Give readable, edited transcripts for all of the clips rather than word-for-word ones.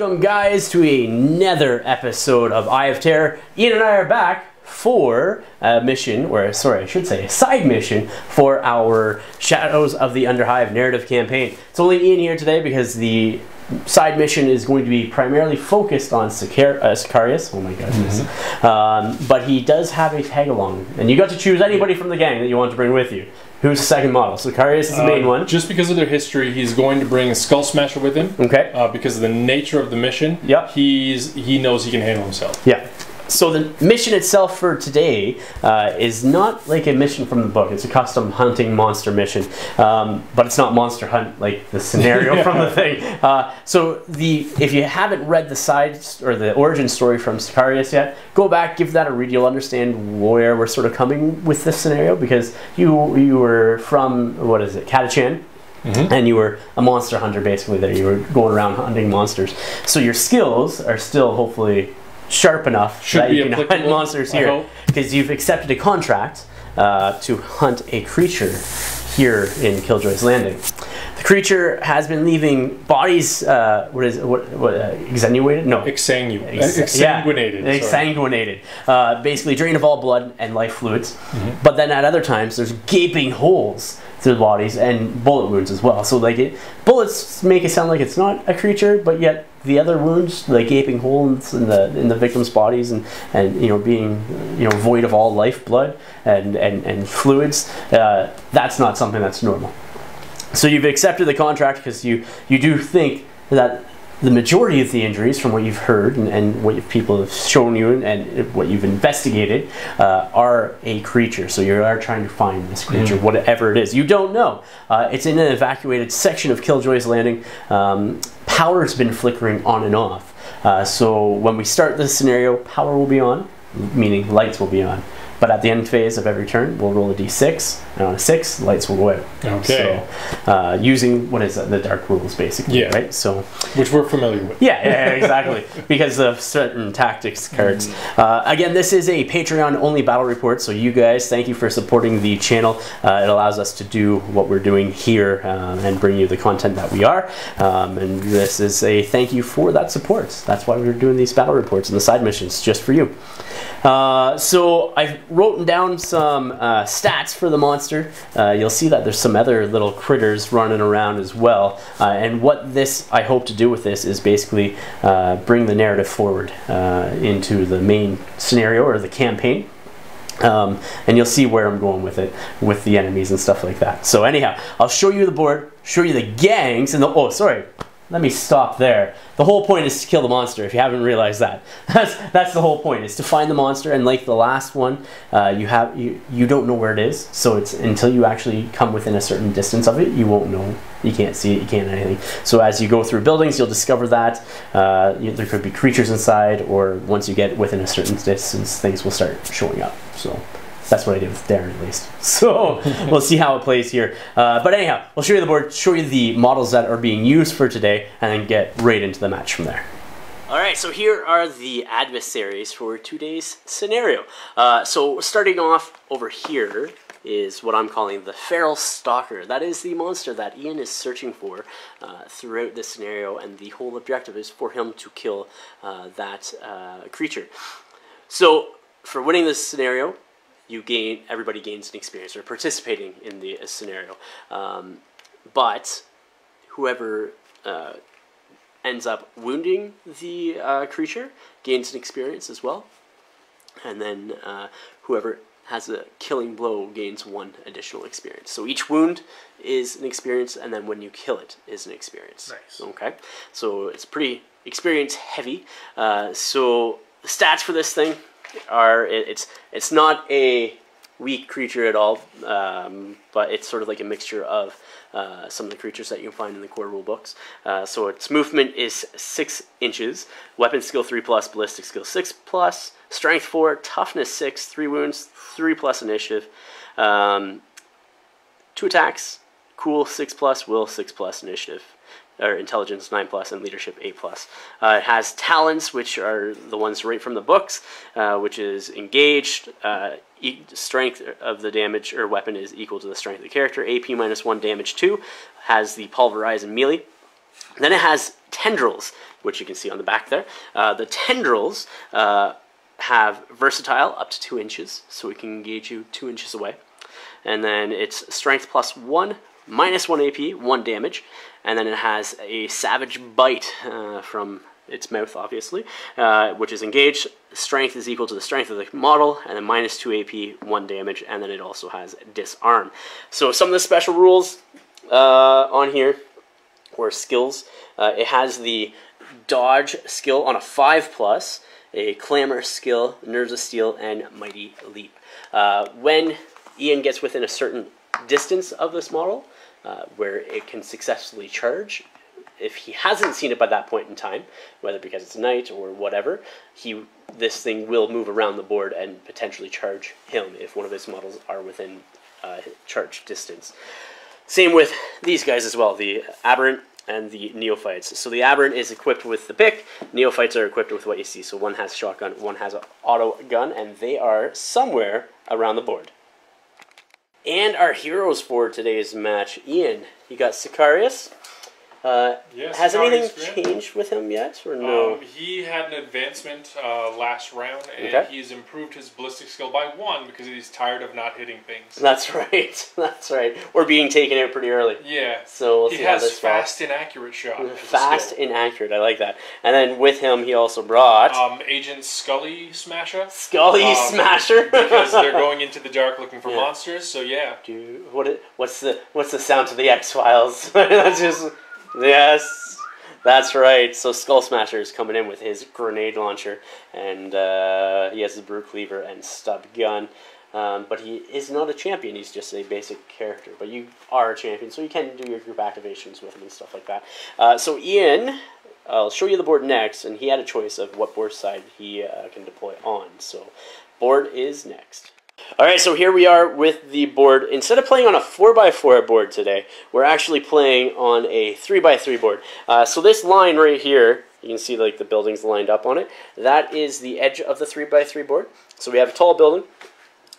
welcome guys to another episode of Eye of Terror. Ian and I are back for a mission, or sorry, I should say a side mission for our Shadows of the Underhive narrative campaign. It's only Ian here today because the side mission is going to be primarily focused on Sicarius. Oh my goodness. Mm-hmm. But he does have a tag along, and you got to choose anybody from the gang that you want to bring with you. Who's the second model? Sicarius is the main one. Just because of their history, he's going to bring a Skull Smasher with him. Okay. Because of the nature of the mission, yep. He knows he can handle himself. Yeah. So the mission itself for today is not like a mission from the book. It's a custom hunting monster mission, but it's not monster hunt like the scenario yeah. from the thing. If you haven't read the sides or the origin story from Sicarius yet, go back, give that a read. You'll understand where we're sort of coming with this scenario, because you were from, what is it, Katachan? Mm-hmm. And you were a monster hunter basically. There you were going around hunting monsters. So your skills are still hopefully sharp enough that you can hunt monsters here, because you've accepted a contract to hunt a creature here in Killjoy's Landing. The creature has been leaving bodies. Extenuated? No. Exsanguinated. Yeah. Exsanguinated. Basically, drained of all blood and life fluids. Mm-hmm. But then at other times, there's gaping holes through the bodies and bullet wounds as well. So like bullets make it sound like it's not a creature, but yet the other wounds, like gaping holes in the victims' bodies and being void of all life blood and fluids, that's not something that's normal. So you've accepted the contract because you do think that the majority of the injuries, from what you've heard and what people have shown you and what you've investigated, are a creature. So you are trying to find this creature, mm-hmm. whatever it is. You don't know. It's in an evacuated section of Killjoy's Landing. Power's been flickering on and off. So when we start this scenario, power will be on, meaning lights will be on. But at the end phase of every turn, we'll roll a d6, and on a 6, lights will go out. Okay. So, using, what is that, the dark rules, basically, yeah. right? So, which we're familiar with. Yeah, yeah, exactly, because of certain tactics cards. Mm-hmm. Again, this is a Patreon-only battle report, so you guys, thank you for supporting the channel. It allows us to do what we're doing here and bring you the content that we are. And this is a thank you for that support. That's why we're doing these battle reports and the side missions, just for you. So I've written down some stats for the monster. You'll see that there's some other little critters running around as well. And what this, I hope to do with this, is basically bring the narrative forward into the main scenario or the campaign. And you'll see where I'm going with it, with the enemies and stuff like that. So anyhow, I'll show you the board, show you the gangs, and the, oh, sorry. Let me stop there. The whole point is to kill the monster, if you haven't realized that. That's the whole point, is to find the monster, and like the last one, you don't know where it is, so it's until you actually come within a certain distance of it, you won't know. You can't see it, you can't anything. So as you go through buildings, you'll discover that. There could be creatures inside, or once you get within a certain distance, things will start showing up. So that's what I did with Darren, at least. So we'll see how it plays here. But anyhow, we'll show you the board, show you the models that are being used for today, and then get right into the match from there. All right, so here are the adversaries for today's scenario. So starting off over here is what I'm calling the Feral Stalker. That is the monster that Ian is searching for throughout this scenario, and the whole objective is for him to kill that creature. So for winning this scenario, everybody gains an experience for participating in the scenario. But whoever ends up wounding the creature gains an experience as well. And then whoever has a killing blow gains one additional experience. So each wound is an experience, and then when you kill it is an experience. Nice. Okay, so it's pretty experience heavy. So the stats for this thing are, it's not a weak creature at all, but it's sort of like a mixture of some of the creatures that you find in the core rule books. So its movement is 6 inches, weapon skill 3+, ballistic skill 6+, strength 4, toughness 6, 3 wounds, 3+ initiative, 2 attacks, cool 6+, will 6+, initiative or intelligence 9+, and leadership 8+. It has talents, which are the ones right from the books, which is engaged, strength of the damage or weapon is equal to the strength of the character, AP -1, damage 2, has the pulverize and melee. And then it has tendrils, which you can see on the back there. The tendrils have versatile up to 2 inches, so it can engage you 2 inches away. And then it's strength +1, -1 AP, 1 damage. And then it has a savage bite from its mouth, obviously, which is engaged. Strength is equal to the strength of the model, and then -2 AP, 1 damage, and then it also has disarm. So some of the special rules on here were skills. It has the dodge skill on a 5+, a clamor skill, nerves of steel, and mighty leap. When Ian gets within a certain distance of this model, where it can successfully charge, if he hasn't seen it by that point in time, whether because it's night or whatever, this thing will move around the board and potentially charge him if one of his models are within charge distance. Same with these guys as well, the Aberrant and the Neophytes. So the Aberrant is equipped with the pick, Neophytes are equipped with what you see. So one has shotgun, one has an auto gun, and they are somewhere around the board. And our heroes for today's match, Ian, you got Sicarius. Yes, has anything changed with him yet, or no? He had an advancement last round, and he's improved his ballistic skill by 1 because he's tired of not hitting things. That's right. That's right. Or being taken out pretty early. Yeah. So we'll see how this fast, inaccurate shot. Fast, inaccurate. I like that. And then with him, he also brought Agent Skull Smasher. Skull Smasher. Because they're going into the dark looking for monsters. So yeah. Dude, what's the sound to the X-Files? That's just. Yes, that's right. So Skull Smasher is coming in with his grenade launcher, and he has his brew cleaver and stub gun. But he is not a champion, he's just a basic character. But you are a champion, so you can do your group activations with him and stuff like that. So Ian, I'll show you the board next, and he had a choice of what board side he can deploy on. So board is next. Alright, so here we are with the board. Instead of playing on a 4x4 board today, we're actually playing on a 3x3 board. So this line right here, you can see like the buildings lined up on it, that is the edge of the 3x3 board. So we have a tall building,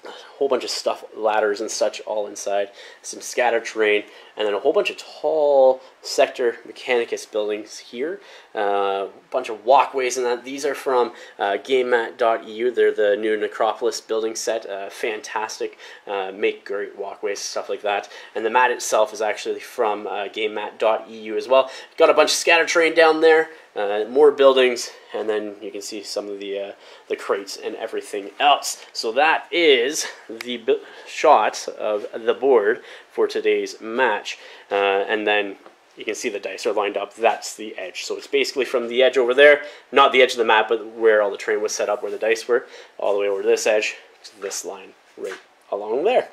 a whole bunch of stuff, ladders and such all inside, some scattered terrain, and then a whole bunch of tall Sector Mechanicus buildings here, a bunch of walkways and that. These are from gamemat.eu. They're the new Necropolis building set, fantastic, make great walkways, stuff like that. And the mat itself is actually from gamemat.eu as well. Got a bunch of scattered terrain down there, more buildings, and then you can see some of the crates and everything else. So that is the shot of the board for today's match, and then you can see the dice are lined up. That's the edge. So it's basically from the edge over there, not the edge of the map, but where all the terrain was set up, where the dice were, all the way over to this edge, to this line right along there.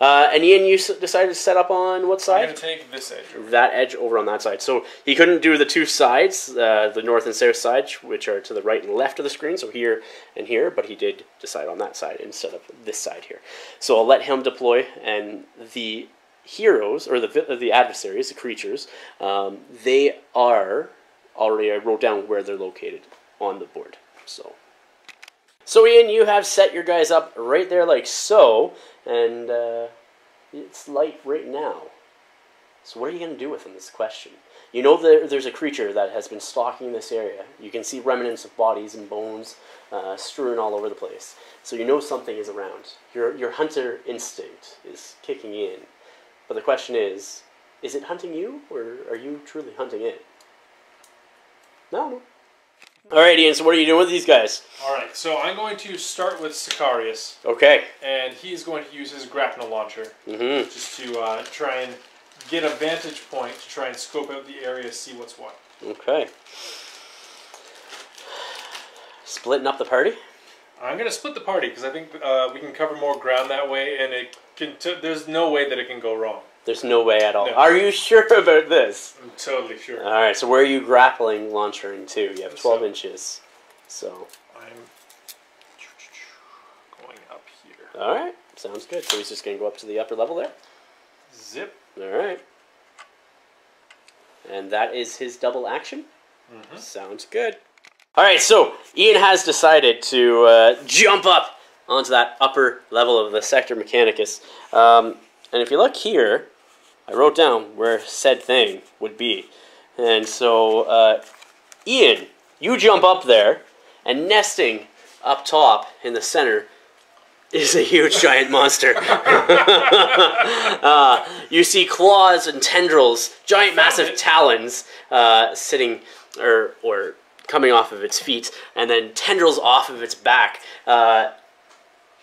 And Ian, you decided to set up on what side? I'm going to take this edge. That edge over on that side. So he couldn't do the two sides, the north and south sides, which are to the right and left of the screen, so here and here, but he did decide on that side instead of this side here. So I'll let him deploy, and the heroes, or the adversaries, the creatures, they are already, I wrote down where they're located on the board. So Ian, you have set your guys up right there like so, and it's light right now. So what are you going to do with them is the question. You know there's a creature that has been stalking this area. You can see remnants of bodies and bones strewn all over the place. So you know something is around. Your hunter instinct is kicking in. But the question is it hunting you, or are you truly hunting it? No. Alright, Ian, so what are you doing with these guys? Alright, so I'm going to start with Sicarius. Okay. And he's going to use his grapnel launcher just to try and get a vantage point to try and scope out the area, see what's what. Okay. Splitting up the party? I'm going to split the party because I think we can cover more ground that way, and it can there's no way that it can go wrong. There's no way at all. No. Are you sure about this? I'm totally sure. All right, so where are you grappling launchering to? You have 12 inches. So I'm going up here. All right, sounds good. So he's just going to go up to the upper level there? Zip. All right. And that is his double action? Mm-hmm. Sounds good. All right, so Ian has decided to jump up onto that upper level of the Sector Mechanicus. And if you look here, I wrote down where said thing would be. And so, Ian, you jump up there, and nesting up top in the center is a huge giant monster. You see claws and tendrils, giant massive talons sitting or coming off of its feet, and then tendrils off of its back.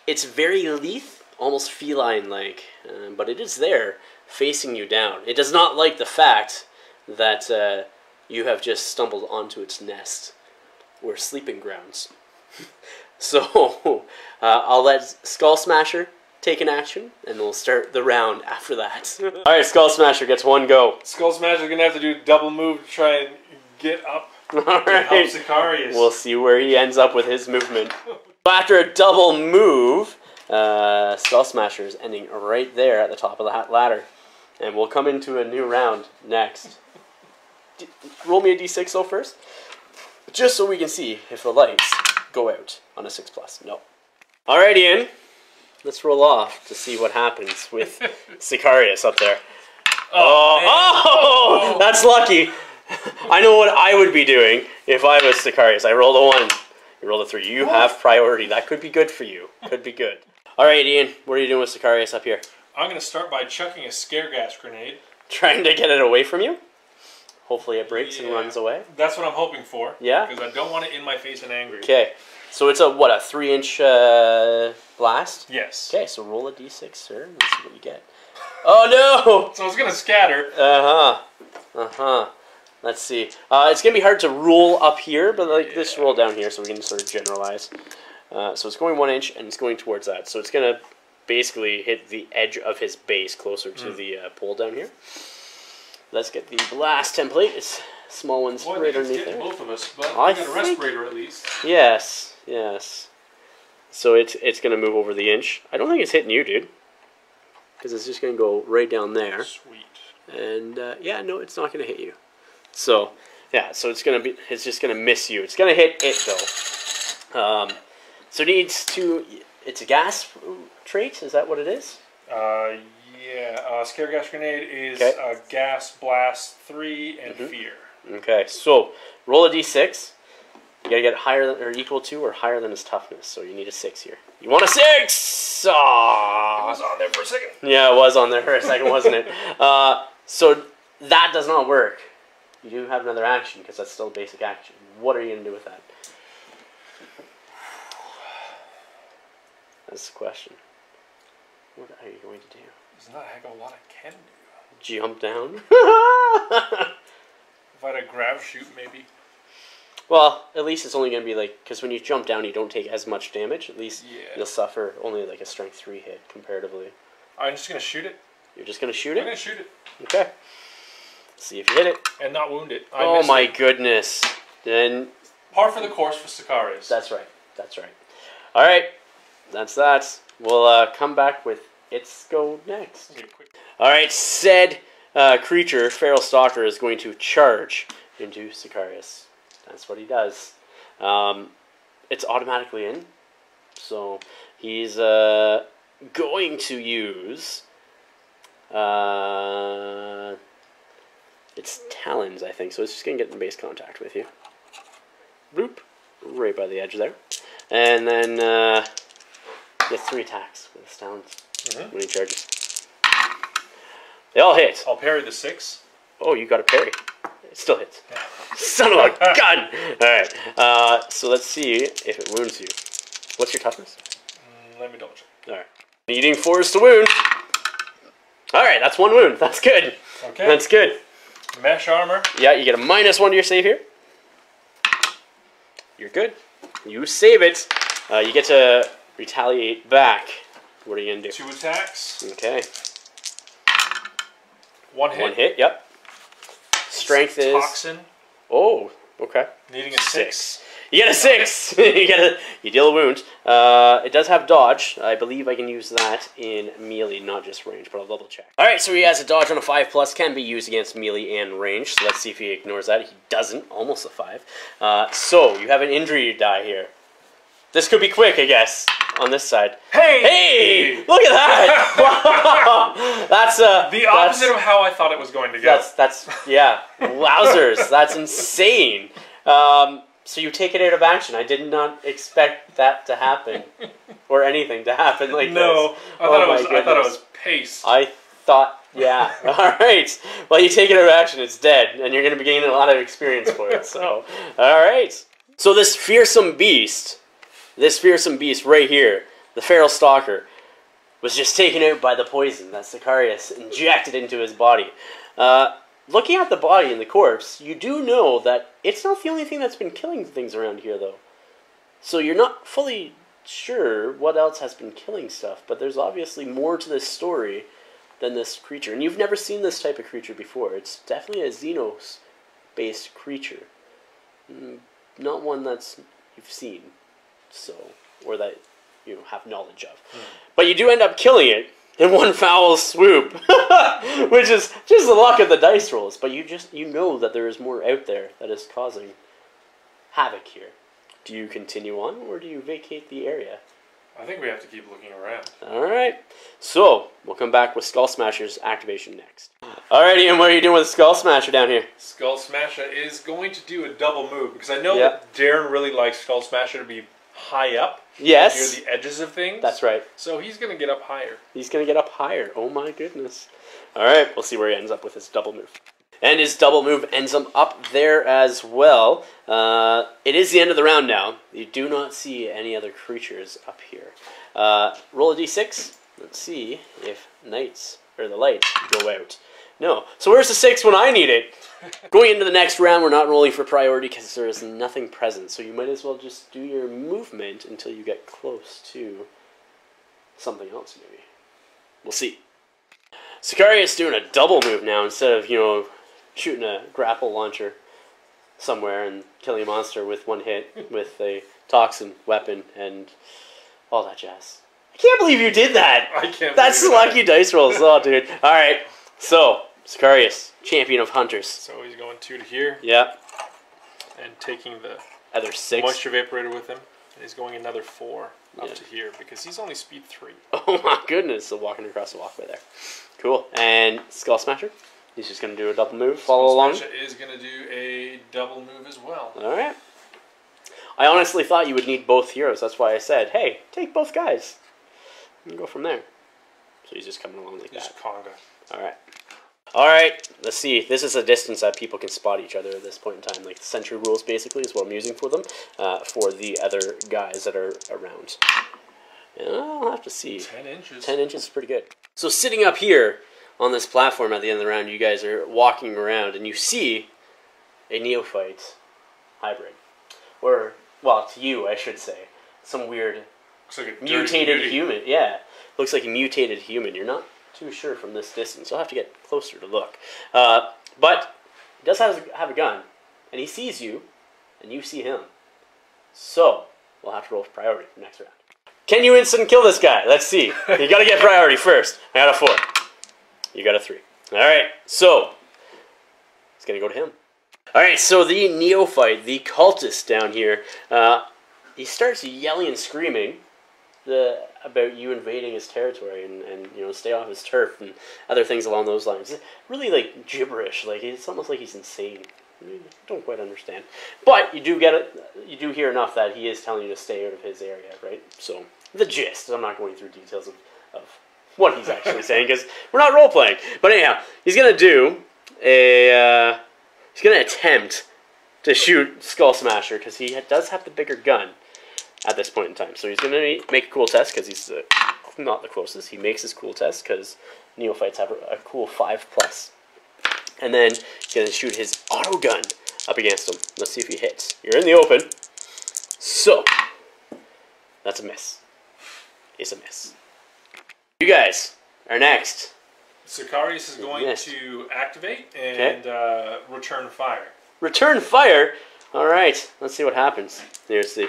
It's very lithe, almost feline-like, but it is there, facing you down. It does not like the fact that you have just stumbled onto its nest, or sleeping grounds. So, I'll let Skull Smasher take an action, and we'll start the round after that. Alright, Skull Smasher gets one go. Skull Smasher's gonna have to do double move to try and get up. Alright, Sicarius. We'll see where he ends up with his movement. After a double move, Skull Smasher is ending right there at the top of the ladder. And we'll come into a new round next. Roll me a d6 though first, just so we can see if the lights go out on a 6+. No. Alright, Ian. Let's roll off to see what happens with Sicarius up there. Oh, that's lucky. I know what I would be doing if I was Sicarius. I rolled a 1. You rolled a 3. You have priority. That could be good for you. Could be good. Alright, Ian. What are you doing with Sicarius up here? I'm going to start by chucking a scare gas grenade. Trying to get it away from you? Hopefully it breaks and runs away. That's what I'm hoping for. Yeah? Because I don't want it in my face and angry. Okay. So it's a, what, a 3-inch blast? Yes. Okay, so roll a d6, sir, and see what you get. Oh, no! So it's going to scatter. Uh-huh. Uh-huh. Let's see. It's going to be hard to roll up here, but like this roll down here, so we can sort of generalize. So it's going 1 inch, and it's going towards that. So it's going to basically hit the edge of his base, closer to the pole down here. Let's get the blast template. It's small ones right underneath there. Both of us, but I got a respirator at least. Yes, yes. So it's going to move over the inch. I don't think it's hitting you, dude, because it's just going to go right down there. Sweet. And yeah, no, it's not going to hit you. So, yeah, so it's going to be, it's just going to miss you. It's going to hit it, though. So it needs to, it's a gas trait, is that what it is? Yeah, Scare Gas Grenade is Gas, Blast, 3, and Fear. Okay, so roll a d6. You got to get higher than, or equal to or higher than his toughness, so you need a 6 here. You want a 6! Aww. It was on there for a second. Yeah, it was on there for a second, wasn't it? So that does not work. You do have another action, because that's still a basic action. What are you going to do with that? That's the question. What are you going to do? There's not a heck of a lot I can do. Jump down? If I had a grab shoot, maybe. Well, at least it's only going to be like... Because when you jump down, you don't take as much damage. At least you'll suffer only like a strength 3 hit, comparatively. I'm just going to shoot it. You're just going to shoot it? I'm going to shoot it. Okay. See if you hit it. And not wound it. Oh my goodness. Then par for the course for Sicarius. That's right. That's right. Alright. That's that. We'll come back with its go next. Alright, said creature, Feral Stalker, is going to charge into Sicarius. That's what he does. It's automatically in. So he's going to use it's talons, I think, so it's just going to get in base contact with you. Bloop. Right by the edge there. And then, gets 3 attacks with his talons when he charges. They all hit. I'll parry the 6. Oh, you got a parry. It still hits. Yeah. Son of a gun! Alright, so let's see if it wounds you. What's your toughness? Let me double check. Alright. Needing 4s to wound. Alright, that's 1 wound. That's good. Okay. That's good. Mesh armor. Yeah, you get a -1 to your save here. You're good. You save it. You get to retaliate back. What are you going to do? 2 attacks. Okay. 1 hit. 1 hit, yep. Strength is... Toxin. Oh, okay. Needing a 6. You get a 6! You deal a wound. It does have dodge. I believe I can use that in melee, not just range, but I'll double check. Alright, so he has a dodge on a 5+, can be used against melee and range, so let's see if he ignores that. He doesn't, almost a 5. So, you have an injury die here. This could be quick, I guess, on this side. Hey! Hey! Look at that! That's the opposite of how I thought it was going to go. That's yeah. Wowzers, that's insane. So you take it out of action. I did not expect that to happen, or anything to happen like this. I thought it was paced. Yeah. All right. Well, you take it out of action, it's dead, and you're going to be gaining a lot of experience for it. So, all right. So this fearsome beast right here, the Feral Stalker, was just taken out by the poison that Sicarius injected into his body. Looking at the body and the corpse, you do know that it's not the only thing that's been killing things around here, though. So you're not fully sure what else has been killing stuff, but there's obviously more to this story than this creature. And you've never seen this type of creature before. It's definitely a Xenos-based creature. Not one that's you've seen, so, or that you have knowledge of. But you do end up killing it in one foul swoop, which is just the luck of the dice rolls. But you know that there is more out there that is causing havoc here. Do you continue on, or do you vacate the area? I think we have to keep looking around. All right. So, we'll come back with Skull Smasher's activation next. All right, Ian, what are you doing with Skull Smasher down here? Skull Smasher is going to do a double move, because I know that Darren really likes Skull Smasher to be high up. Yes. Near the edges of things. That's right. So he's going to get up higher. He's going to get up higher. Oh, my goodness. All right. We'll see where he ends up with his double move. And his double move ends him up there as well. It is the end of the round now. You do not see any other creatures up here. Roll a d6. Let's see if the lights go out. No. So where's the 6 when I need it? Going into the next round, we're not rolling for priority because there is nothing present. So you might as well just do your movement until you get close to something else, maybe. We'll see. Sicarius doing a double move now instead of, shooting a grapple launcher somewhere and killing a monster with one hit with a toxin weapon and all that jazz. I can't believe you did that! I can't believe that. That's lucky dice rolls. Oh, dude. All right. So, Sicarius, champion of hunters. So he's going 2 to here. Yeah. And taking the other 6 moisture evaporator with him. And he's going another 4 up to here because he's only speed 3. Oh my goodness. So walking across the walkway there. Cool. And Skull Smasher, he's just going to do a double move. Follow along. Skull Smasher is going to do a double move as well. All right. I honestly thought you would need both heroes. That's why I said, hey, take both guys. And go from there. So he's just coming along like that. Just conga. Alright. Alright, let's see. This is a distance that people can spot each other at this point in time. Like, sentry rules, basically, is what I'm using for them. For the other guys that are around. And I'll have to see. 10 inches. 10 inches is pretty good. So sitting up here on this platform at the end of the round, you guys are walking around, and you see a Neophyte hybrid. Or, well, to you, I should say. Some weird mutated human. Yeah. Looks like a mutated human. You're not too sure from this distance. You'll have to get closer to look. But he does have a gun, and he sees you, and you see him. So we'll have to roll for priority for next round. Can you instant kill this guy? Let's see. You got to get priority first. I got a 4. You got a 3. All right. So it's going to go to him. All right. So the Neophyte, the cultist down here, he starts yelling and screaming about you invading his territory and stay off his turf and other things along those lines. It's really like gibberish. Like it's almost like he's insane. I don't quite understand, but you do get it. You do hear enough that he is telling you to stay out of his area, right? So the gist. I'm not going through details of what he's actually saying because we're not role playing. But anyhow, he's gonna do a. He's gonna attempt to shoot Skull Smasher because he does have the bigger gun at this point in time. So he's going to make a cool test because he's not the closest. He makes his cool test because Neophytes have a cool 5+. And then he's going to shoot his auto gun up against him. Let's see if he hits. You're in the open. So, that's a miss. It's a miss. You guys are next. Sicarius is going to activate and return fire. Return fire? All right. Let's see what happens. Here's the...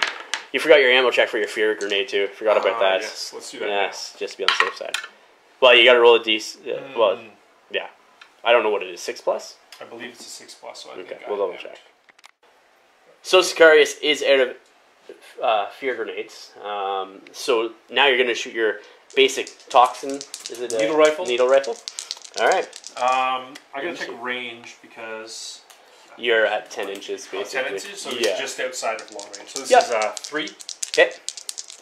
You forgot your ammo check for your fear grenade, too. Forgot about that. Yes, let's do that. Yes, just to be on the safe side. Well, you got to roll a D. Well, yeah. I don't know what it is. 6+? I believe it's a 6+, so I think we'll double check. So Sicarius is out of fear grenades. So now you're going to shoot your basic toxin. Is it a needle rifle? Needle rifle. All right. I'm going to take range because... You're at 10 inches, basically. 10 inches, so it's just outside of long range. So this is a 3. Hit.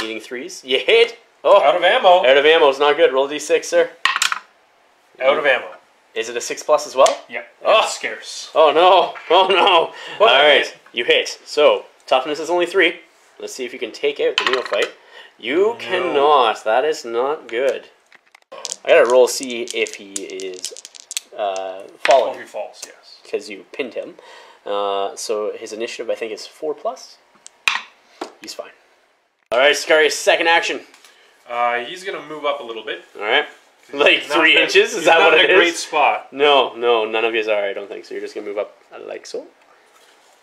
Needing 3s. You hit. Oh. Out of ammo. Out of ammo is not good. Roll d6, sir. Out of ammo. Is it a 6+ as well? Yeah. Oh, it's scarce. Oh, no. Oh, no. Well, all right. Hit. You hit. So, toughness is only 3. Let's see if you can take out the neophyte. You cannot. That is not good. I gotta roll see if he is falling. Oh, he falls, yes. Because you pinned him. So his initiative, I think, is 4+. He's fine. All right, Sicarius, second action. He's gonna move up a little bit. All right. Like 3 inches? Is that what it is? Not in a great spot. No, no, none of you are. I don't think so. You're just gonna move up like so.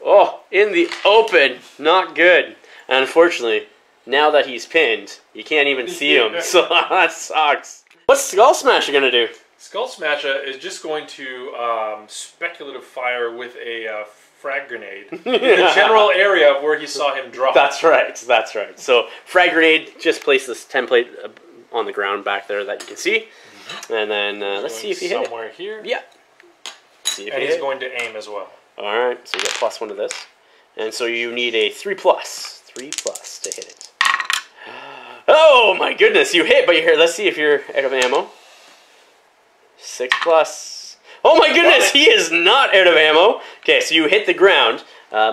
Oh, in the open. Not good. And unfortunately, now that he's pinned, you can't even see him. So that sucks. What's Skull Smasher going to do? Skull Smasher is just going to speculative fire with a frag grenade in the general area of where he saw him drop. That's right, that's right. So frag grenade, just place this template on the ground back there that you can see. And then let's see if he hits somewhere here. Yeah. See if and he's going to aim as well. All right, so you get +1 to this. And so you need a 3+. 3+ to hit it. Oh my goodness, you hit, but you're here. Let's see if you're out of ammo. 6+. Oh my goodness, he is not out of ammo. Okay, so you hit the ground.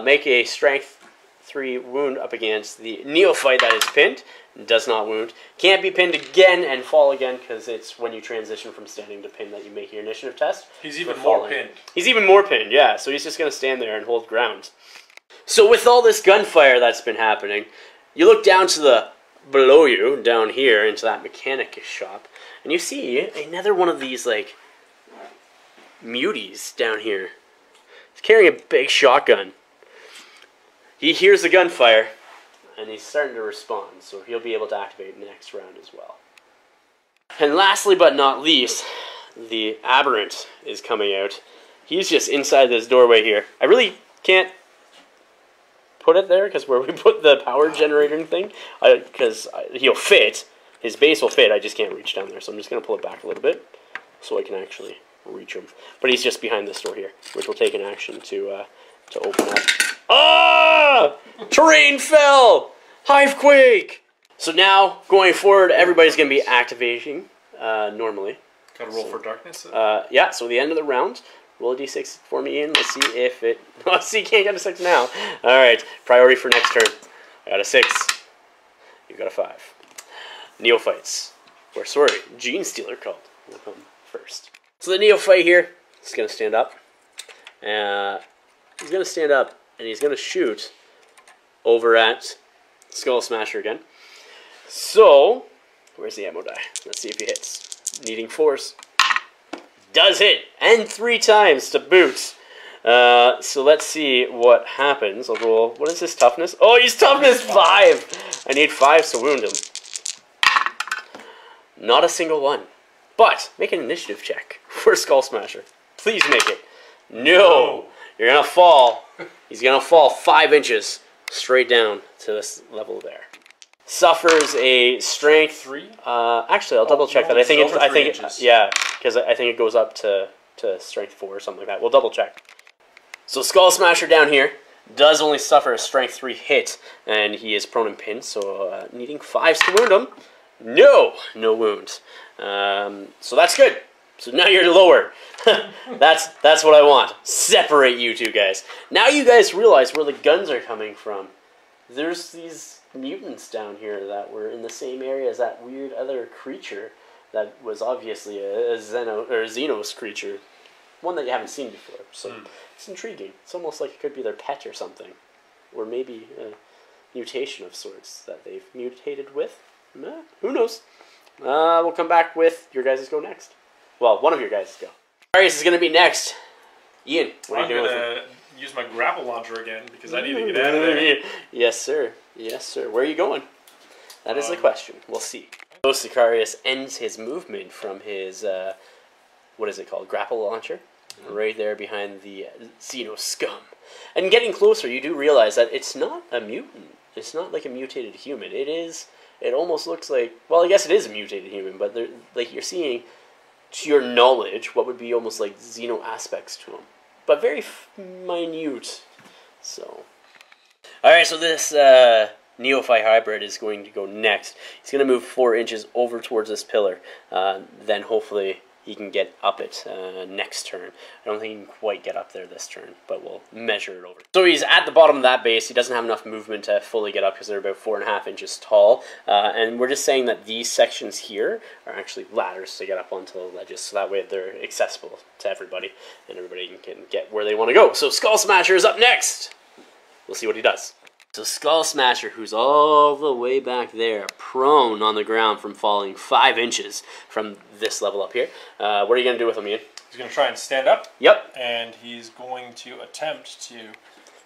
Make a strength 3 wound up against the neophyte that is pinned. Does not wound. Can't be pinned again and fall again because it's when you transition from standing to pin that you make your initiative test. He's even more pinned. He's even more pinned, yeah. So he's just going to stand there and hold ground. So with all this gunfire that's been happening, you look down to the... below you, down here, into that Mechanicus shop, and you see another one of these, like, muties down here. He's carrying a big shotgun. He hears the gunfire, and he's starting to respond, so he'll be able to activate next round as well. And lastly but not least, the Aberrant is coming out. He's just inside this doorway here. I really can't put it there because where we put the power generator thing, because he'll fit, his base will fit. I just can't reach down there, so I'm just going to pull it back a little bit so I can actually reach him. But he's just behind this door here, which will take an action to open up. Ah! Terrain fell! Hivequake! So now going forward, everybody's going to be activating normally. Got to roll for darkness. Yeah. So the end of the round. Roll a d6 for me, Ian. Let's see if it... Oh, see, you can't get a 6 now. All right. Priority for next turn. I got a 6. You've got a 5. Neophytes. Or, sorry, Gene Stealer called. We'll come first. So the neophyte here is going to stand up. He's going to stand up, and he's going to shoot over at Skull Smasher again. So, where's the ammo die? Let's see if he hits. Needing 4s. Does hit, and 3 times to boot. So let's see what happens. I'll roll, what is his toughness? Oh, he's toughness 5. I need 5s to wound him. Not a single one. But make an initiative check for Skull Smasher. Please make it. No, you're gonna fall. He's gonna fall 5 inches straight down to this level there. Suffers a strength 3. Actually, I'll double check that. I think yeah, because I think it goes up to strength 4 or something like that. We'll double check. So Skull Smasher down here does only suffer a strength 3 hit, and he is prone and pinned. So needing 5s to wound him. No, no wounds. So that's good. So now you're lower. that's what I want. Separate you two guys. Now you guys realize where the guns are coming from. There's these mutants down here that were in the same area as that weird other creature that was obviously a Xenos creature, one that you haven't seen before. So it's intriguing. It's almost like it could be their pet or something, or maybe a mutation of sorts that they've mutated with. Who knows? We'll come back with your guys' go next. Well, one of your guys' go. Sicarius is going to be next. Ian, what are you doing with him? Use my grapple launcher again because I need to get out of there. Yes, sir. Yes, sir. Where are you going? That is the question. We'll see. So Sicarius ends his movement from his, what is it called, grapple launcher? Right there behind the Xeno scum. And getting closer, you do realize that it's not a mutant. It's not like a mutated human. It is, it almost looks like, well, I guess it is a mutated human, but like you're seeing to your knowledge, what would be almost like Xeno aspects to them, but very minute. So, all right. So this Neophyte hybrid is going to go next. He's going to move 4 inches over towards this pillar. Then hopefully he can get up it next turn. I don't think he can quite get up there this turn, but we'll measure it over. So he's at the bottom of that base. He doesn't have enough movement to fully get up because they're about 4.5 inches tall. And we're just saying that these sections here are actually ladders to get up onto the ledges, so that way they're accessible to everybody and everybody can get where they want to go. So Skull Smasher is up next. We'll see what he does. So Skull Smasher, who's all the way back there, prone on the ground from falling 5 inches from this level up here. What are you going to do with him, Ian? He's going to try and stand up. Yep. And he's going to attempt to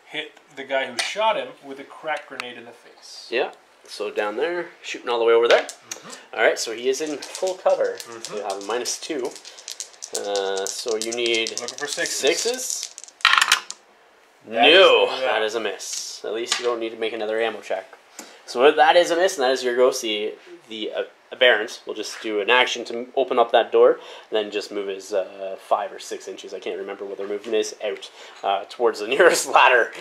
hit the guy who shot him with a crack grenade in the face. Yeah. So down there, shooting all the way over there. Mm-hmm. All right, so he is in full cover. Mm-hmm. You have a -2. So you need... Looking for sixes. No, that is a miss. At least you don't need to make another ammo check. So that is a miss, and that is your go. See, the Aberrant will just do an action to open up that door, and then just move his 5 or 6 inches, I can't remember what their movement is, out towards the nearest ladder.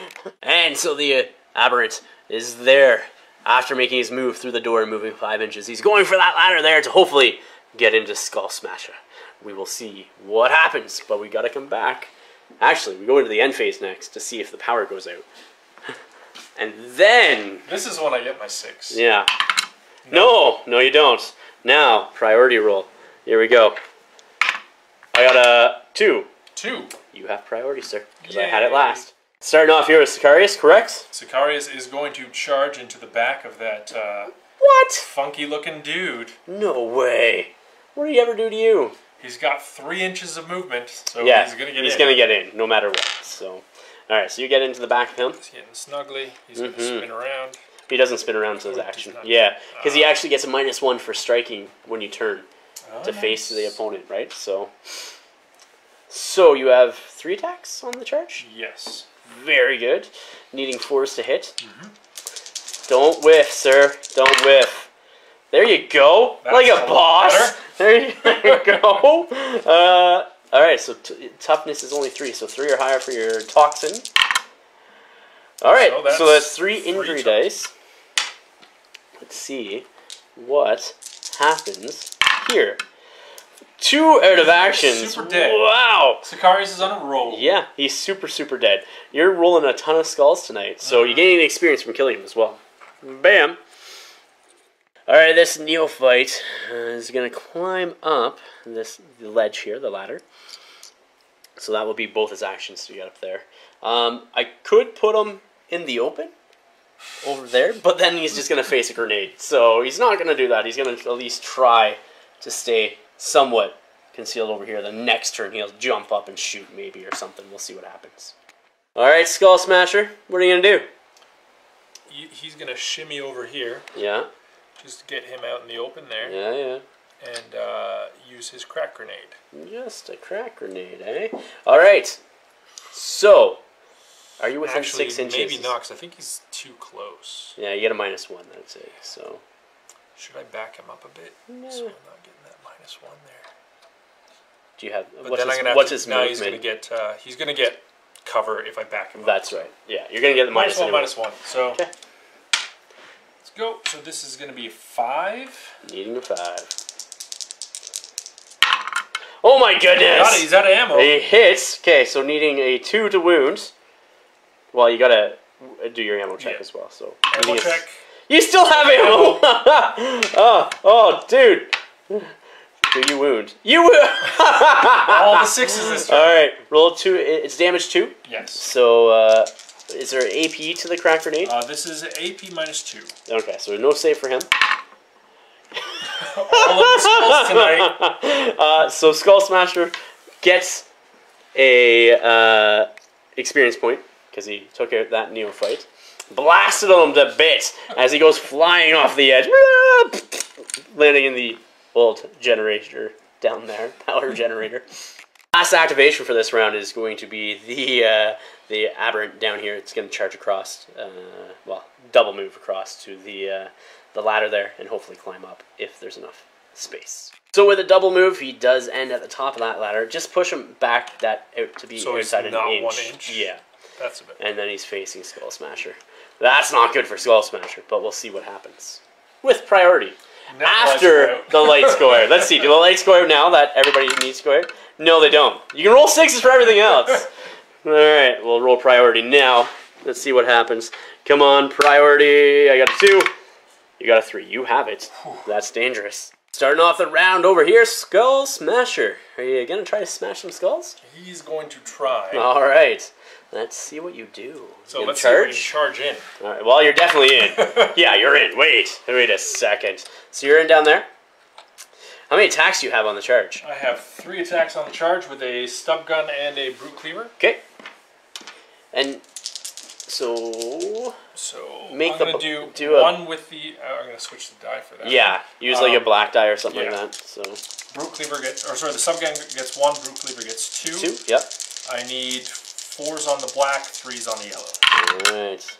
And so the Aberrant is there after making his move through the door and moving 5 inches. He's going for that ladder there to hopefully get into Skull Smasher. We will see what happens, but we got to come back. Actually, we go into the end phase next to see if the power goes out. And then... This is when I get my 6. Yeah. No, you don't. Now, priority roll. Here we go. I got a 2. 2. You have priority, sir, because I had it last. Starting off here with Sicarius, correct? Sicarius is going to charge into the back of that... What? Funky-looking dude. No way. What did he ever do to you? He's got 3 inches of movement, so yeah, he's going to get in. He's going to get in, no matter what. So, all right, so you get into the back of him. He's getting snuggly. He's going to spin around. He doesn't spin around until his action. Yeah, because he actually gets a -1 for striking when you turn to face the opponent, right? So you have 3 attacks on the charge? Yes. Very good. Needing 4s to hit. Mm-hmm. Don't whiff, sir. Don't whiff. There you go, that's like a boss. There you go. All right, so toughness is only 3, so 3 or higher for your toxin. All right, so that's 3 injury dice. Let's see what happens here. 2 out of actions. Super dead. Wow. Sicarius is on a roll. Yeah, he's super, super dead. You're rolling a ton of skulls tonight, so you're gaining experience from killing him as well. Bam. Alright, this Neophyte is going to climb up the ledge here, the ladder. So that will be both his actions to get up there. I could put him in the open over there, but then he's just going to face a grenade. So he's not going to do that. He's going to at least try to stay somewhat concealed over here. The next turn he'll jump up and shoot maybe or something. We'll see what happens. Alright, Skull Smasher, what are you going to do? He's going to shimmy over here. Yeah. Just get him out in the open there. Yeah, yeah. And use his crack grenade. Just a crack grenade, eh? All right. So, are you within 6 inches? Maybe not, because I think he's too close. Yeah, you get a -1, that's it. So, should I back him up a bit? No. So I'm not getting that -1 there. Do you have? But what's then his, I'm what's to, his movement? He's going to get. He's going to get cover if I back him up. That's right. Yeah, you're going to get the minus one. Anyway. -1. So. Okay. Go. So this is going to be a 5. Needing a 5. Oh my goodness! Got it. He's out of ammo. He hits. Okay, so needing a 2 to wound. Well, you gotta do your ammo check as well. So ammo check. You still have ammo. oh, dude. Do you wound? You wound. All the 6s this time. All right, roll 2. It's damage 2. Yes. So. Is there an AP to the crack grenade? This is AP -2. Okay, so no save for him. All of the skulls tonight. So Skull Smasher gets a experience point because he took out that Neophyte. Blasted him to bits as he goes flying off the edge, landing in the old generator down there, power generator. Last activation for this round is going to be the Aberrant down here. It's going to charge across, double move across to the ladder there and hopefully climb up if there's enough space. So with a double move, he does end at the top of that ladder. Just push him back that out to be outside an inch. So he's not 1 inch? Yeah. That's a bit. And then he's facing Skull Smasher. That's not good for Skull Smasher, but we'll see what happens. With priority. After the lights go out. Let's see, do the lights go out now that everybody needs to go out? No, they don't. You can roll 6s for everything else. Alright, we'll roll priority now. Let's see what happens. Come on, priority. I got a 2. You got a 3. You have it. That's dangerous. Starting off the round over here, Skull Smasher. Are you going to try to smash some skulls? He's going to try. Alright. Let's see what you do. So let's charge in. All right. Well, you're definitely in. Yeah, you're in. Wait a second. So you're in down there. How many attacks do you have on the charge? I have 3 attacks on the charge with a stub gun and a brute cleaver. Okay. And so I'm going to do one with the. I'm going to switch the die for that. Yeah, use like a black die or something like that. So brute cleaver gets, or sorry, the stub gun gets 1. Brute cleaver gets 2. 2. Yep. I need 4s on the black, 3s on the yellow. Alright.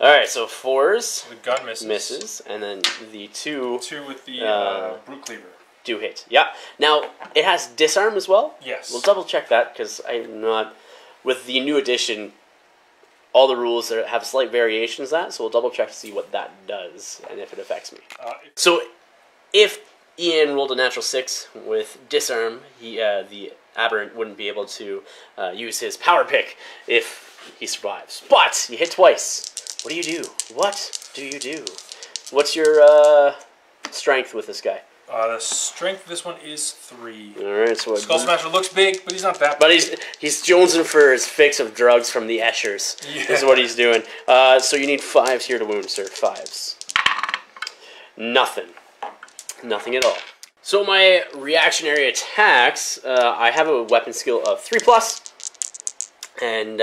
Alright, so 4s. The gun misses. And then the 2. 2 with the brute cleaver. Do hit. Yeah. Now, it has disarm as well? Yes. We'll double check that because I'm not. With the new edition, all the rules have slight variations that, so we'll double check to see what that does and if it affects me. So, if Ian rolled a natural 6 with disarm, he the Aberrant wouldn't be able to use his power pick if he survives. But you hit twice. What do you do? What do you do? What's your strength with this guy? The strength of this one is 3. All right, so Skull Smasher looks big, but he's not that big. But he's jonesing for his fix of drugs from the Eschers. Yeah. Is what he's doing. So you need 5s here to wound, sir. 5s. Nothing. Nothing at all. So my reactionary attacks, I have a weapon skill of 3+, and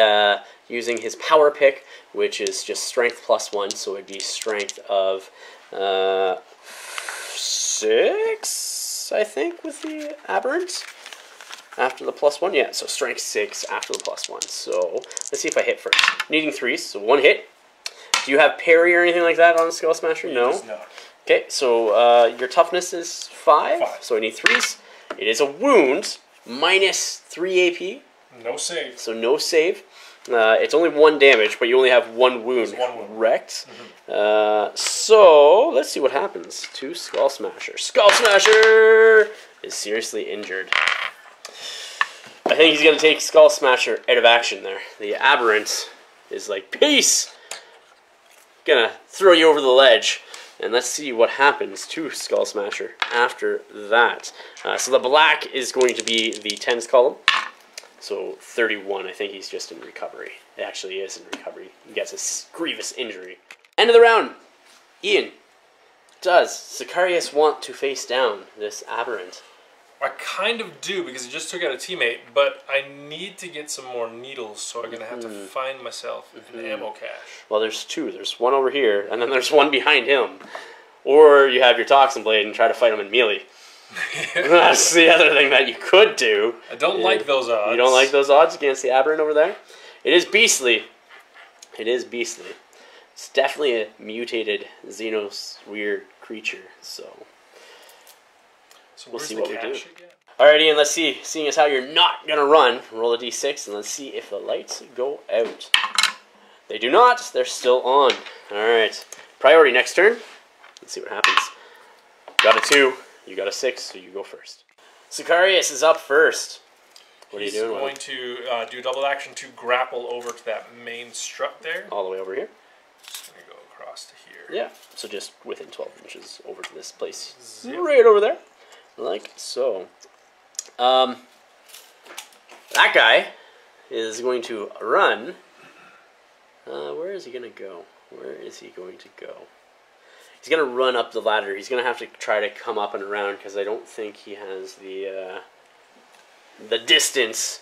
using his power pick, which is just strength +1, so it'd be strength of 6, I think, with the Aberrant. After the +1, yeah, so strength 6 after the +1. So let's see if I hit first. Needing 3s, so 1 hit. Do you have parry or anything like that on Skull Smasher? No. Okay, so your toughness is 5, so I need 3s. It is a wound, minus 3 AP. No save. So no save. It's only 1 damage, but you only have 1 wound. Correct. Mm-hmm. So let's see what happens to Skull Smasher. Skull Smasher is seriously injured. I think he's going to take Skull Smasher out of action there. The Aberrant is like, peace! Gonna throw you over the ledge. And let's see what happens to Skull Smasher after that. So the black is going to be the 10s column. So 31, I think he's just in recovery. It actually is in recovery. He gets a grievous injury. End of the round. Ian, does Sicarius want to face down this Aberrant? I kind of do, because he just took out a teammate, but I need to get some more needles, so I'm going to have to find myself an ammo cache. Well, there's 2. There's 1 over here, and then there's 1 behind him. Or you have your Toxin Blade and try to fight him in melee. That's the other thing that you could do. I don't like those odds. You don't like those odds against the Aberrant over there? It is beastly. It is beastly. It's definitely a mutated Xenos weird creature, so... we'll see what we do. Alright, Ian, let's see. Seeing as how you're not going to run, roll a d6 and let's see if the lights go out. They do not. They're still on. Alright. Priority next turn. Let's see what happens. Got a 2. You got a 6, so you go first. Sicarius is up first. What are you doing? He's going to do double action to grapple over to that main strut there. All the way over here. There you go. Across to here. Yeah. So just within 12 inches over to this place. Zip. Right over there. Like so. That guy is going to run. Where is he going to go? Where is he going to go? He's going to run up the ladder. He's going to have to try to come up and around because I don't think he has the distance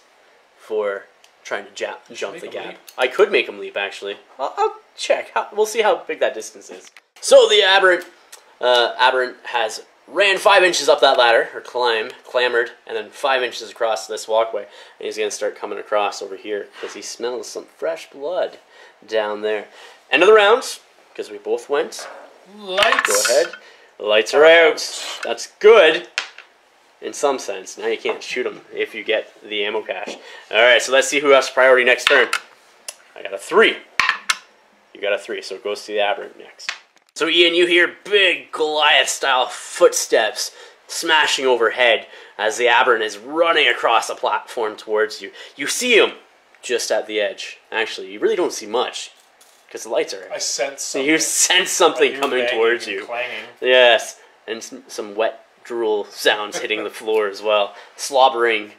for trying to jump the gap. I could make him leap, actually. I'll check. We'll see how big that distance is. So the Aberrant has... ran 5 inches up that ladder, or clambered, and then 5 inches across this walkway. And he's going to start coming across over here, because he smells some fresh blood down there. End of the round, because we both went. Lights. Go ahead. The lights are out. That's good in some sense. Now you can't shoot them if you get the ammo cache. Alright, so let's see who has priority next turn. I got a 3. You got a 3, so it goes to the Aberrant next. So Ian, you hear big Goliath-style footsteps smashing overhead as the Aberrant is running across the platform towards you. You see him just at the edge. Actually, you really don't see much because the lights are out. I sense something. You sense something coming towards you. Clanging. Yes, and some wet drool sounds hitting the floor as well. Slobbering,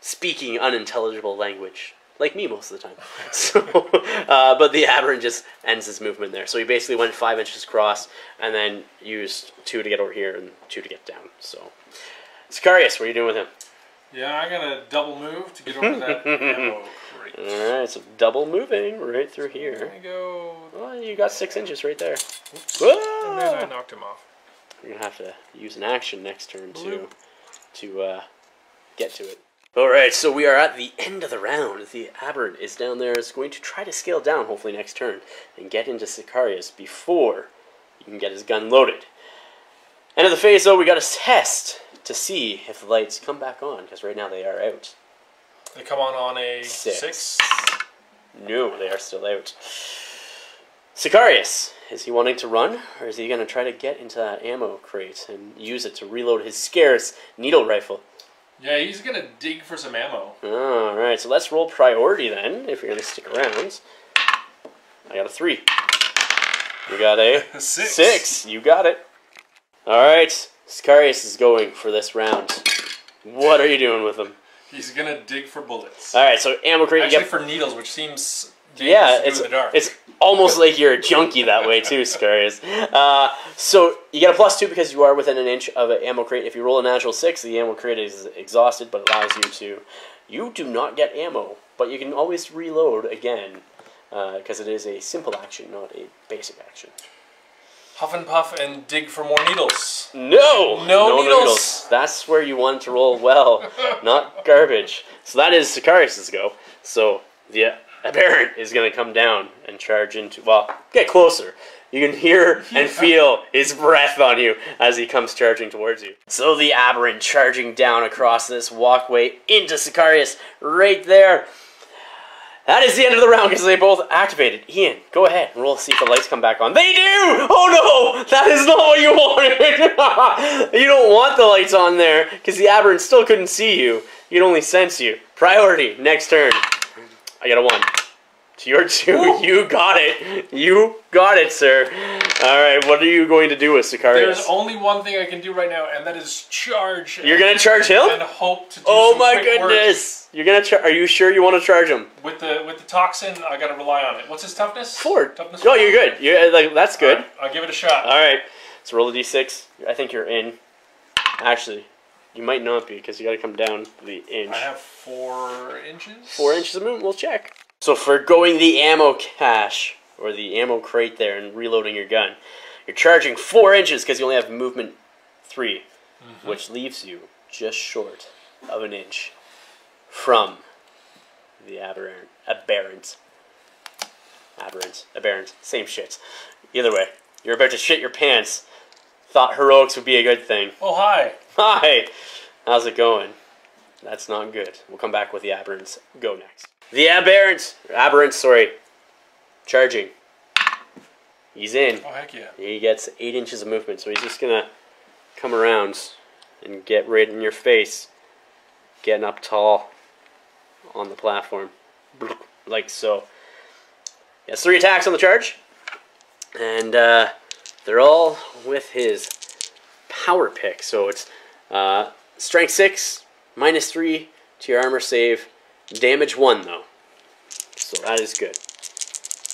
speaking unintelligible language. Like me most of the time. So, but the Aberrant just ends his movement there. So he basically went 5 inches across and then used 2 to get over here and 2 to get down. So, Sicarius, what are you doing with him? Yeah, I'm going to double move to get over that ammo crate. Alright, so double moving right through here. There you go. Well, you got 6 inches right there. Whoa! And then I knocked him off. You're going to have to use an action next turn to, get to it. Alright, so we are at the end of the round. The Aberrant is down there. Is going to try to scale down, hopefully next turn, and get into Sicarius before he can get his gun loaded. End of the phase, though, we got a test to see if the lights come back on, because right now they are out. They come on a 6? No, they are still out. Sicarius, is he wanting to run, or is he going to try to get into that ammo crate and use it to reload his scarce needle rifle? Yeah, he's going to dig for some ammo. Alright, so let's roll priority then, if you're going to stick around. I got a 3. You got a 6. 6. You got it. Alright, Sicarius is going for this round. What are you doing with him? He's going to dig for bullets. Alright, so ammo crate... Actually, for needles, which seems... Yeah, it's, in the dark. It's almost like you're a junkie that way too, Sicarius. So you get a +2 because you are within an inch of an ammo crate. If you roll a natural 6, the ammo crate is exhausted, but allows you to... You do not get ammo, but you can always reload again, because it is a simple action, not a basic action. Huff and puff and dig for more needles. No! No needles! Needles. That's where you want to roll well, not garbage. So that is Sicarius' go. So, yeah. Aberrant is going to come down and charge into... Well, get closer. You can hear and feel his breath on you as he comes charging towards you. So the Aberrant charging down across this walkway into Sicarius right there. That is the end of the round because they both activated. Ian, go ahead and roll to see if the lights come back on. They do! Oh no! That is not what you wanted! You don't want the lights on there because the Aberrant still couldn't see you. You'd only sense you. Priority, next turn. I got a 1. To your 2, ooh. You got it. You got it, sir. All right, what are you going to do with Sicarius? There's only one thing I can do right now, and that is charge. You're going to charge him? And hope to do some quick work. Oh my goodness. You're going to... Are you sure you want to charge him? With the toxin, I got to rely on it. What's his toughness? 4. Toughness 4. No, you're good. You're, like, that's good. Right, I'll give it a shot. All right. Let's roll a d6. I think you're in. Actually, you might not be because you got to come down the inch. I have 4 inches. 4 inches of movement. We'll check. So for going the ammo cache or the ammo crate there and reloading your gun, you're charging 4 inches because you only have movement 3, which leaves you just short of an inch from the Aberrant. Same shit. Either way, you're about to shit your pants. Thought heroics would be a good thing. Oh, hi. Hi. How's it going? That's not good. We'll come back with the Aberrants. Go next. The Aberrant, sorry. Charging. He's in. Oh, heck yeah. He gets 8 inches of movement, so he's just going to come around and get right in your face. Getting up tall on the platform. Like so. He has 3 attacks on the charge. And they're all with his power pick. So it's strength 6, minus 3 to your armor save. Damage 1, though. So that is good.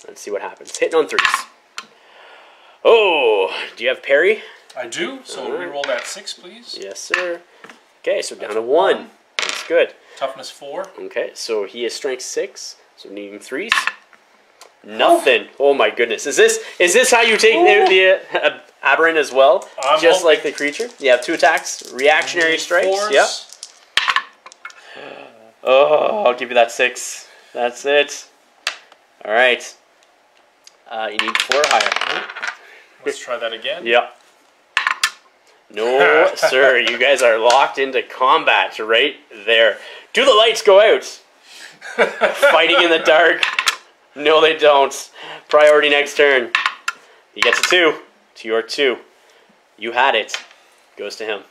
Let's see what happens. Hitting on 3s. Oh, do you have parry? I do. So reroll that 6, please. Yes, sir. Okay, so down to 1. That's good. Toughness 4. Okay, so he is strength 6. So needing 3s. Nothing. Oh my goodness. Is this how you take the Aberrant as well? Just like the creature? You have 2 attacks. Reactionary strikes. Force. Yep. Oh, I'll give you that 6. That's it. All right. You need 4 higher. Let's try that again. Yep. No, sir. You guys are locked into combat right there. Do the lights go out? Fighting in the dark. No, they don't. Priority next turn. He gets a 2. To your 2. You had it. Goes to him.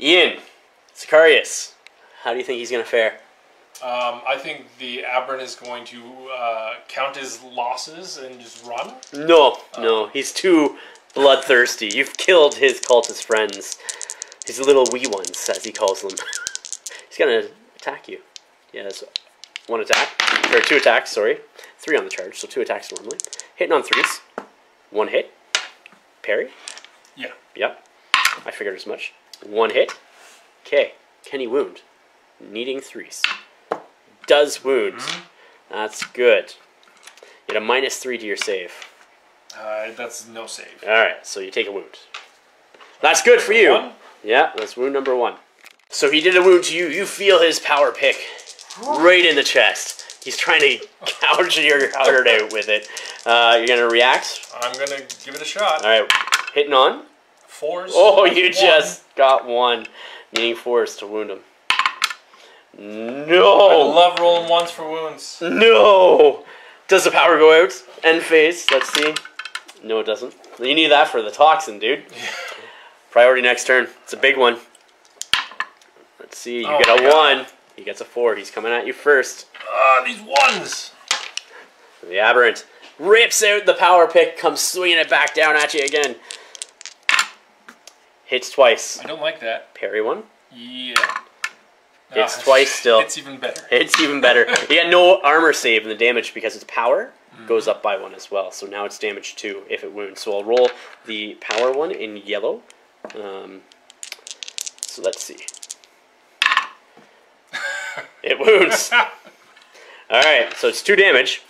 Ian, Sicarius, how do you think he's going to fare? I think the Aberrant is going to count his losses and just run. No, no. He's too bloodthirsty. You've killed his cultist friends. His little wee ones, as he calls them. He's going to attack you. Yeah, that's one attack. Or 2 attacks, sorry. 3 on the charge, so 2 attacks normally. Hitting on 3s. 1 hit. Parry? Yeah. Yep. I figured as much. 1 hit. Okay. Can he wound? Needing 3s. Does wound. Mm-hmm. That's good. You get a -3 to your save. That's no save. Alright, so you take a wound. That's good for you. One? Yeah, that's wound number 1. So he did a wound to you. You feel his power pick right in the chest. He's trying to gouge your heart out with it. You're going to react? I'm going to give it a shot. All right. Hitting on? 4s. Oh, you just got 1. Needing 4s to wound him. No. I love rolling 1s for wounds. No. Does the power go out? End phase. Let's see. No, it doesn't. You need that for the toxin, dude. Priority next turn. It's a big one. Let's see. You get a 1. He gets a 4. He's coming at you first. These 1s! The Aberrant rips out the power pick, comes swinging it back down at you again. Hits twice. I don't like that. Parry 1? Yeah. Hits twice still. It's even better. It's even better. You got no armor save in the damage because its power goes up by 1 as well. So now it's damage 2 if it wounds. So I'll roll the power 1 in yellow. So let's see. It wounds. Alright, so it's 2 damage.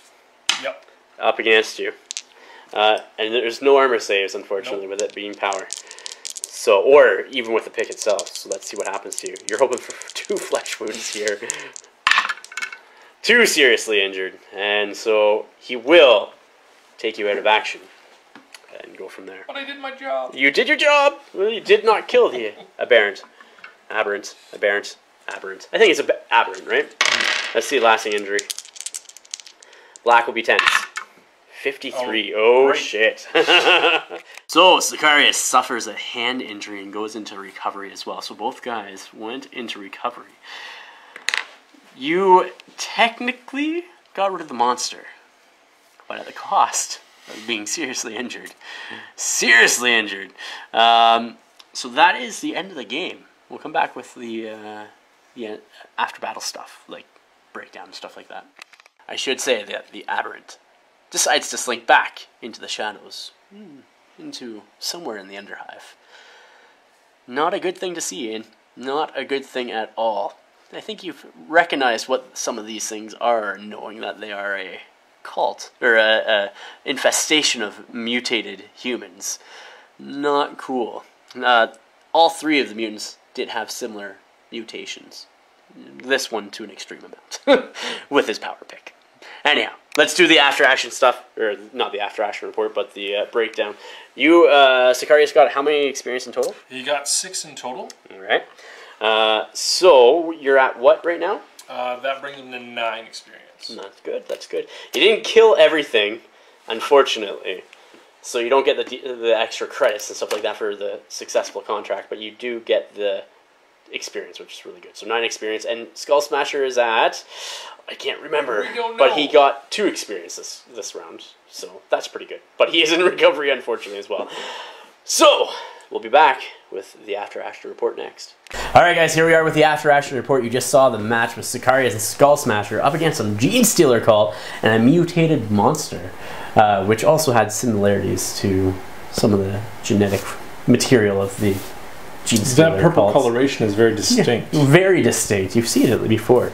Yep. Up against you. And there's no armor saves, unfortunately, with it being power. So, or even with the pick itself. So let's see what happens to you. You're hoping for 2 flesh wounds here. 2 seriously injured. And so he will take you out of action. And go from there. But I did my job. You did your job. Well, you did not kill the Aberrant. Aberrant. Aberrant. Aberrant. I think it's Aberrant, right? Let's see lasting injury. Black will be tense. 53. Oh, oh shit. So, Sicarius suffers a hand injury and goes into recovery as well. So both guys went into recovery. You technically got rid of the monster, but at the cost of being seriously injured. Seriously injured. So that is the end of the game. We'll come back with the after battle stuff, like breakdown and stuff like that. I should say that the Aberrant decides to slink back into the shadows, into somewhere in the Underhive. Not a good thing to see, Ian. Not a good thing at all. I think you've recognized what some of these things are, knowing that they are a cult, or a infestation of mutated humans. Not cool. All 3 of the mutants did have similar mutations. This one to an extreme amount. With his power pick. Anyhow, let's do the after action stuff. Or not the after action report, but the breakdown. You, Sicarius, got how many experience in total? He got 6 in total. Alright. So, you're at what right now? That brings him to 9 experience. That's good, that's good. You didn't kill everything, unfortunately. So you don't get the extra credits and stuff like that for the successful contract, but you do get the experience, which is really good. So 9 experience, and Skull Smasher is at, I can't remember, but he got 2 experience this round, so that's pretty good. But he is in recovery, unfortunately, as well. So we'll be back with the After Action Report next. Alright guys, here we are with the After Action Report. You just saw the match with Sicarius and Skull Smasher up against some Gene Stealer cult and a mutated monster, which also had similarities to some of the genetic material of the Gene Stealer cult. That purple coloration is very distinct. Yeah, very distinct. You've seen it before.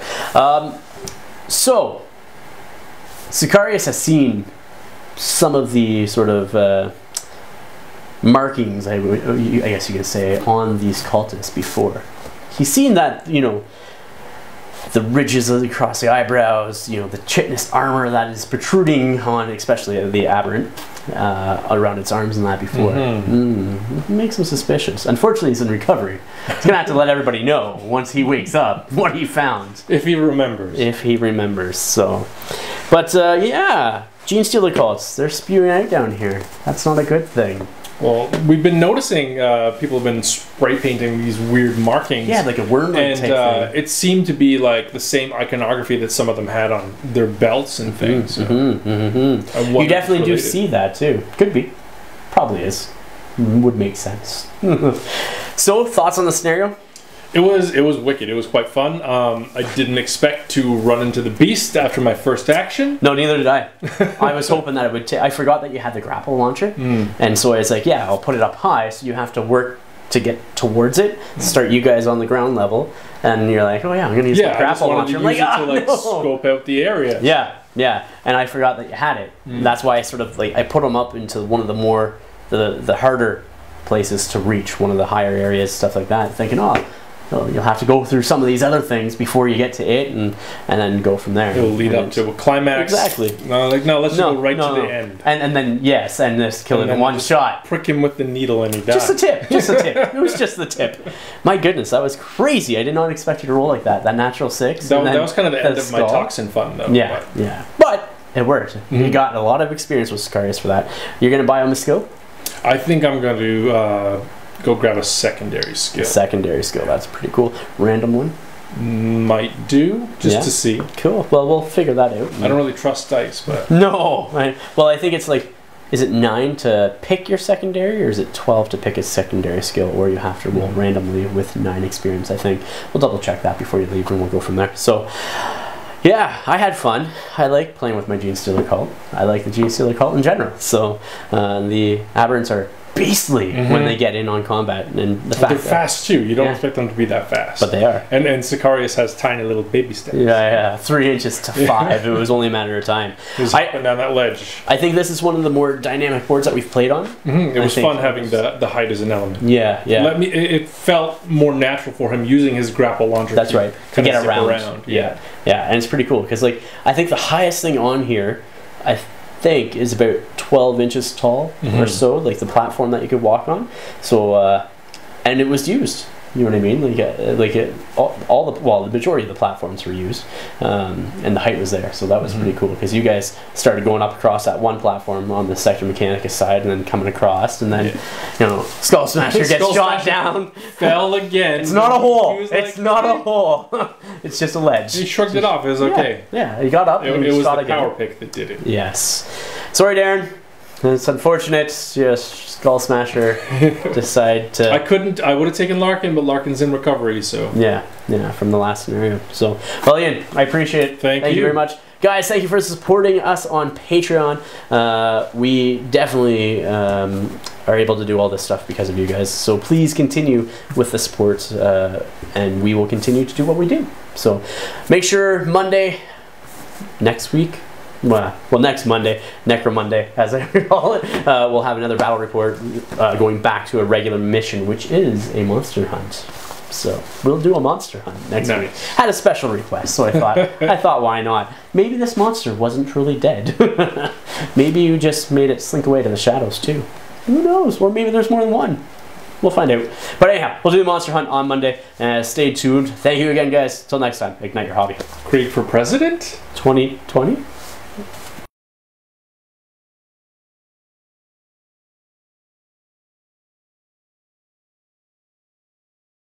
So, Sicarius has seen some of the sort of... markings, I guess you could say, on these cultists before. He's seen that, you know, the ridges across the eyebrows, you know, the chitinous armor that is protruding on, especially the aberrant, around its arms and that before. It makes him suspicious. Unfortunately, he's in recovery. He's gonna have to let everybody know once he wakes up what he found. If he remembers. If he remembers, so. But yeah, Gene Stealer cults, they're spewing out down here. That's not a good thing. Well, we've been noticing people have been spray painting these weird markings. Yeah, like a worm. And it seemed to be like the same iconography that some of them had on their belts and things. You definitely do see that too. Could be. Probably is. Would make sense. So, thoughts on the scenario? It was wicked. It was quite fun. I didn't expect to run into the beast after my first action. No, neither did I. I was hoping that it would take... I forgot that you had the grapple launcher. And so I was like, yeah, I'll put it up high, so you have to work to get towards it, start you guys on the ground level, and you're like, oh yeah, I'm going to use the grapple launcher. I'm like, to scope out the area. Yeah, yeah. And I forgot that you had it. That's why I sort of, like, I put them up into one of the more, the harder places to reach, one of the higher areas, stuff like that, thinking, oh, you'll have to go through some of these other things before you get to it, and then go from there. It'll lead up to a climax. Exactly. No, let's go right to the end. And then, yes, and just kill him in one shot. Prick him with the needle and he dies. Just a tip. Just a tip. It was just the tip. My goodness, that was crazy. I did not expect you to roll like that. That natural six. That was kind of the end of my toxin fun, though. Yeah, yeah. But it worked. You got a lot of experience with Sicarius for that. You're going to buy him a skill? I think I'm going to... go grab a secondary skill. A secondary skill, that's pretty cool. Random one? Might do, just to see. Cool, well, we'll figure that out. I don't really trust dice, but... No! Well, I think it's like, is it 9 to pick your secondary, or is it 12 to pick a secondary skill, or you have to roll randomly with 9 experience, I think. We'll double check that before you leave, and we'll go from there. So, yeah, I had fun. I like playing with my Gene Stealer cult. I like the Gene Stealer cult in general. So, the Aberrants are beastly when they get in on combat, and they're fast too. You don't expect them to be that fast, but they are. And Sicarius has tiny little baby steps. Yeah, 3 inches to 5. It was only a matter of time. He was up and down that ledge. I think this is one of the more dynamic boards that we've played on. It was fun having the height as an element. Yeah, yeah. It felt more natural for him using his grapple launcher. That's right. To get around. Yeah, yeah, and it's pretty cool because, like, I think the highest thing on here, I think is about 12 inches tall or so, like the platform that you could walk on. So, and it was used. You know what I mean? The majority of the platforms were used, and the height was there. So that was pretty cool because you guys started going up across that one platform on the Sector Mechanicus side, and then coming across, and then you know, Skull Smasher gets shot down, fell again. It's not a hole. It's not a hole. It's just a ledge. He shrugged it off. It was okay. Yeah, he got up. It was the power pick that did it. Yes. Sorry, Darren. It's unfortunate. Skull Smasher decide to... I would have taken Larkin, but Larkin's in recovery, so... Yeah, yeah, from the last scenario. So, well, Ian, I appreciate it. Thank you very much. Guys, thank you for supporting us on Patreon. We definitely are able to do all this stuff because of you guys. So please continue with the support, and we will continue to do what we do. So make sure Monday, next week... Well, next Monday, Necro Monday, as I call it, we'll have another battle report going back to a regular mission, which is a monster hunt. So we'll do a monster hunt next week. Had a special request, so I thought, why not? Maybe this monster wasn't truly dead. Maybe you just made it slink away to the shadows too. Who knows? Or maybe there's more than one. We'll find out. But anyhow, we'll do the monster hunt on Monday. Stay tuned. Thank you again, guys. Till next time. Ignite your hobby. Creek for president? 2020.